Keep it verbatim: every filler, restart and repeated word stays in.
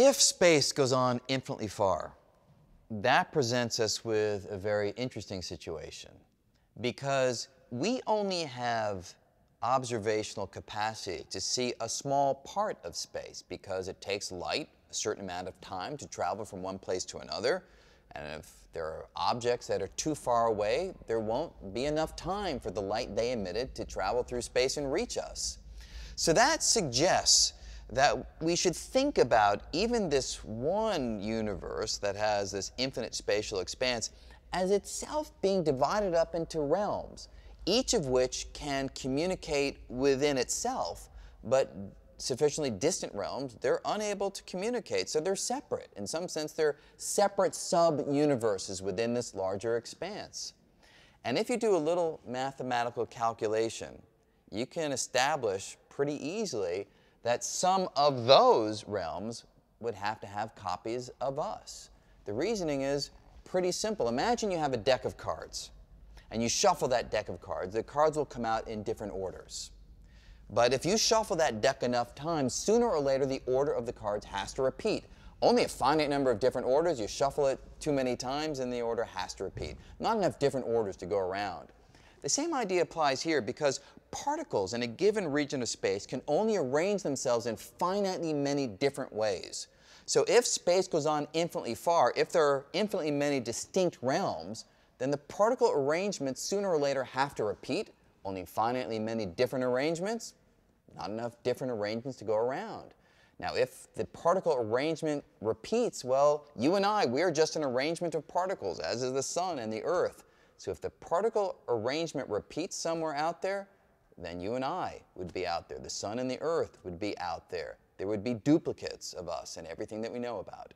If space goes on infinitely far, that presents us with a very interesting situation, because we only have observational capacity to see a small part of space, because it takes light a certain amount of time to travel from one place to another, and if there are objects that are too far away, there won't be enough time for the light they emitted to travel through space and reach us. So that suggests that we should think about even this one universe that has this infinite spatial expanse as itself being divided up into realms, each of which can communicate within itself, but sufficiently distant realms, they're unable to communicate, so they're separate. In some sense, they're separate sub-universes within this larger expanse. And if you do a little mathematical calculation, you can establish pretty easily that some of those realms would have to have copies of us. The reasoning is pretty simple. Imagine you have a deck of cards, and you shuffle that deck of cards. The cards will come out in different orders. But if you shuffle that deck enough times, sooner or later the order of the cards has to repeat. Only a finite number of different orders. You shuffle it too many times and the order has to repeat. Not enough different orders to go around. The same idea applies here, because particles in a given region of space can only arrange themselves in finitely many different ways. So if space goes on infinitely far, if there are infinitely many distinct realms, then the particle arrangements sooner or later have to repeat. Only finitely many different arrangements, not enough different arrangements to go around. Now, if the particle arrangement repeats, well, you and I, we are just an arrangement of particles, as is the sun and the earth. So if the particle arrangement repeats somewhere out there, then you and I would be out there. The sun and the earth would be out there. There would be duplicates of us and everything that we know about.